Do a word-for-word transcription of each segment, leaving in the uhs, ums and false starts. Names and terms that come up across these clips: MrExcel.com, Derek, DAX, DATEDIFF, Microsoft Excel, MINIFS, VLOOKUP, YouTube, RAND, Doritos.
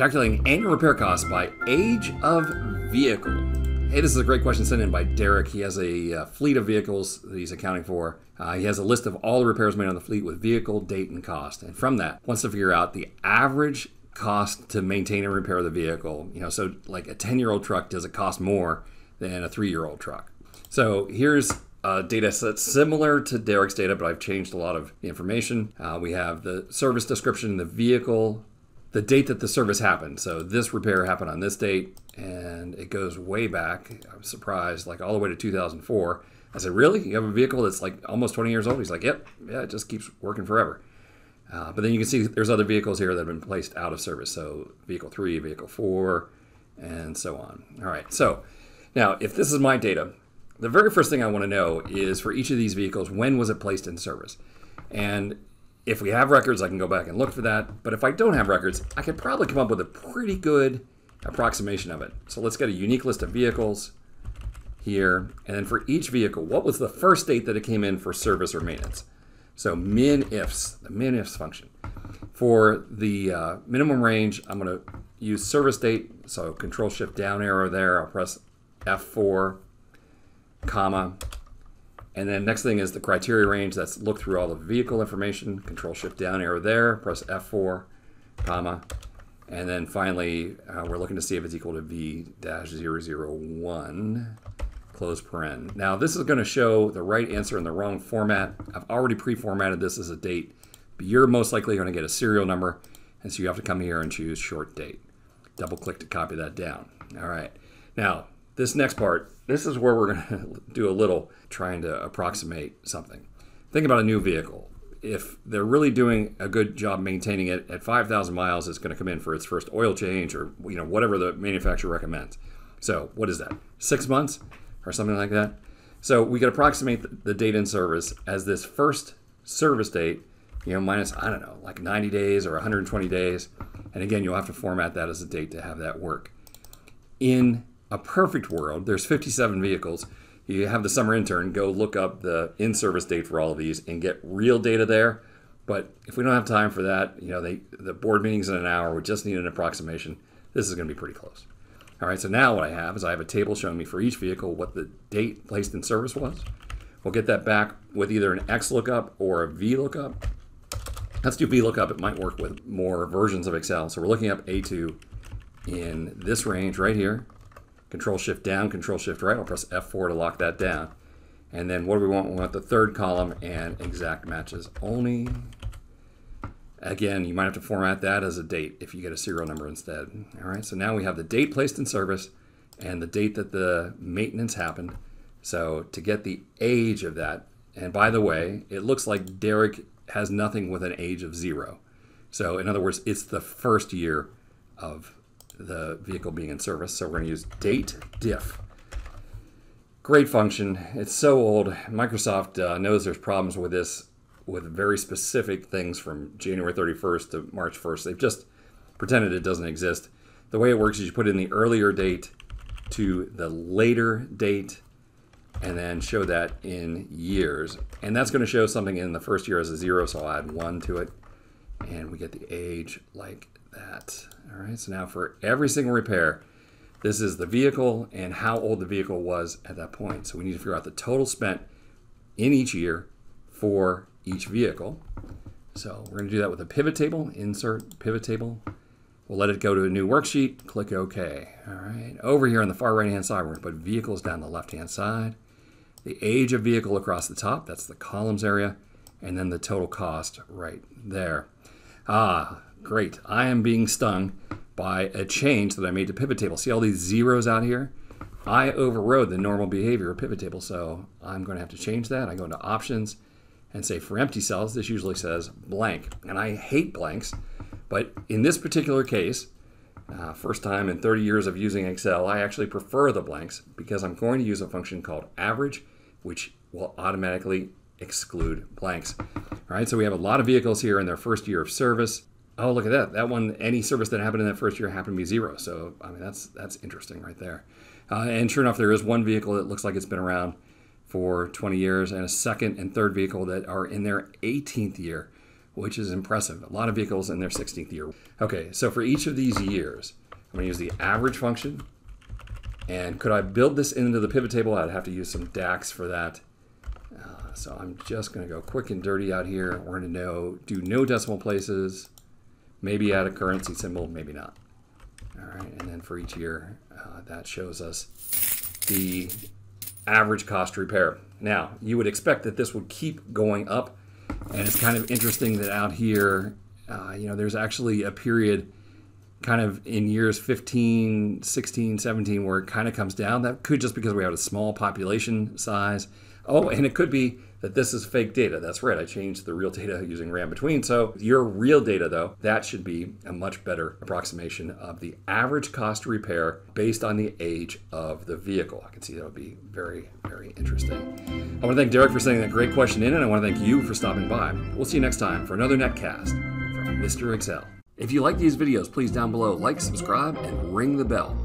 Calculating annual repair costs by age of vehicle. Hey, this is a great question sent in by Derek. He has a uh, fleet of vehicles that he's accounting for. Uh, he has a list of all the repairs made on the fleet with vehicle, date, and cost. And from that, wants to figure out the average cost to maintain and repair the vehicle. You know, so like a ten-year-old truck, does it cost more than a three-year-old truck? So here's Uh, data sets similar to Derek's data, but I've changed a lot of the information. Uh, we have the service description, the vehicle, the date that the service happened. So this repair happened on this date, and it goes way back. I'm surprised, like all the way to two thousand four. I said, really? You have a vehicle that's like almost twenty years old? He's like, yep, yeah, it just keeps working forever. Uh, but then you can see there's other vehicles here that have been placed out of service. So vehicle three, vehicle four, and so on. All right, so now if this is my data, the very first thing I want to know is for each of these vehicles, when was it placed in service? And if we have records, I can go back and look for that. But if I don't have records, I could probably come up with a pretty good approximation of it. So let's get a unique list of vehicles here. And then for each vehicle, what was the first date that it came in for service or maintenance? So MINIFS, the MINIFS function. For the uh, minimum range, I'm going to use service date. So control shift down arrow there. I'll press F four. Comma, and then next thing is the criteria range. That's look through all the vehicle information. Control shift down arrow there, press F four, comma, and then finally uh, we're looking to see if it's equal to V zero zero one, close paren. Now this is going to show the right answer in the wrong format. I've already pre-formatted this as a date, but you're most likely going to get a serial number, and so you have to come here and choose short date. Double click to copy that down. All right, now this next part, this is where we're gonna do a little trying to approximate something. Think about a new vehicle. If they're really doing a good job maintaining it, at five thousand miles, it's gonna come in for its first oil change or you know whatever the manufacturer recommends. So what is that? Six months or something like that? So we could approximate the date in service as this first service date, you know, minus, I don't know, like ninety days or one hundred twenty days. And again, you'll have to format that as a date to have that work. In a perfect world, there's fifty-seven vehicles. You have the summer intern go look up the in-service date for all of these and get real data there. But if we don't have time for that, you know, they, the board meeting's in an hour, we just need an approximation. This is gonna be pretty close. All right, so now what I have is I have a table showing me for each vehicle what the date placed in service was. We'll get that back with either an X lookup or a V lookup. Let's do V lookup, it might work with more versions of Excel. So we're looking up A two in this range right here. Control shift down, control shift right. I'll press F four to lock that down. And then what do we want? We want the third column and exact matches only. Again, you might have to format that as a date if you get a serial number instead. All right, so now we have the date placed in service and the date that the maintenance happened. So to get the age of that, and by the way, it looks like Derek has nothing with an age of zero. So in other words, it's the first year of the vehicle being in service. So we're going to use DATEDIFF. Great function. It's so old. Microsoft uh, knows there's problems with this, with very specific things from January thirty-first to March first. They've just pretended it doesn't exist. The way it works is you put in the earlier date to the later date and then show that in years. And that's going to show something in the first year as a zero, so I'll add one to it. And we get the age like that. All right, so now for every single repair, this is the vehicle and how old the vehicle was at that point. So we need to figure out the total spent in each year for each vehicle. So we're gonna do that with a pivot table, insert pivot table. We'll let it go to a new worksheet, click OK. All right, over here on the far right-hand side, we're gonna put vehicles down the left-hand side, the age of vehicle across the top, that's the columns area, and then the total cost right there. Ah, great, I am being stung by a change that I made to pivot table. See all these zeros out here? I overrode the normal behavior of pivot table, so I'm gonna have to change that. I go into options and say for empty cells, this usually says blank, and I hate blanks, but in this particular case, uh, first time in thirty years of using Excel, I actually prefer the blanks because I'm going to use a function called average, which will automatically exclude blanks. All right, so we have a lot of vehicles here in their first year of service. Oh, look at that. That one, any service that happened in that first year happened to be zero. So, I mean, that's that's interesting right there. Uh, and sure enough, there is one vehicle that looks like it's been around for twenty years and a second and third vehicle that are in their eighteenth year. which is impressive. A lot of vehicles in their sixteenth year. Okay, so for each of these years, I'm gonna use the average function. And could I build this into the pivot table? I'd have to use some DAX for that. Uh, so I'm just gonna go quick and dirty out here. We're gonna know, do no decimal places, maybe add a currency symbol, maybe not. All right, and then for each year, uh, that shows us the average cost to repair. Now, you would expect that this would keep going up, and it's kind of interesting that out here, uh, you know, there's actually a period kind of in years fifteen, sixteen, seventeen, where it kind of comes down. That could just because we have a small population size. Oh, and it could be that this is fake data. That's right, I changed the real data using RAND between. So your real data though, that should be a much better approximation of the average cost to repair based on the age of the vehicle. I can see that would be very, very interesting. I wanna thank Derek for sending that great question in, and I wanna thank you for stopping by. We'll see you next time for another netcast from Mister Excel. If you like these videos, please down below, like, subscribe, and ring the bell.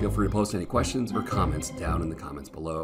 Feel free to post any questions or comments down in the comments below.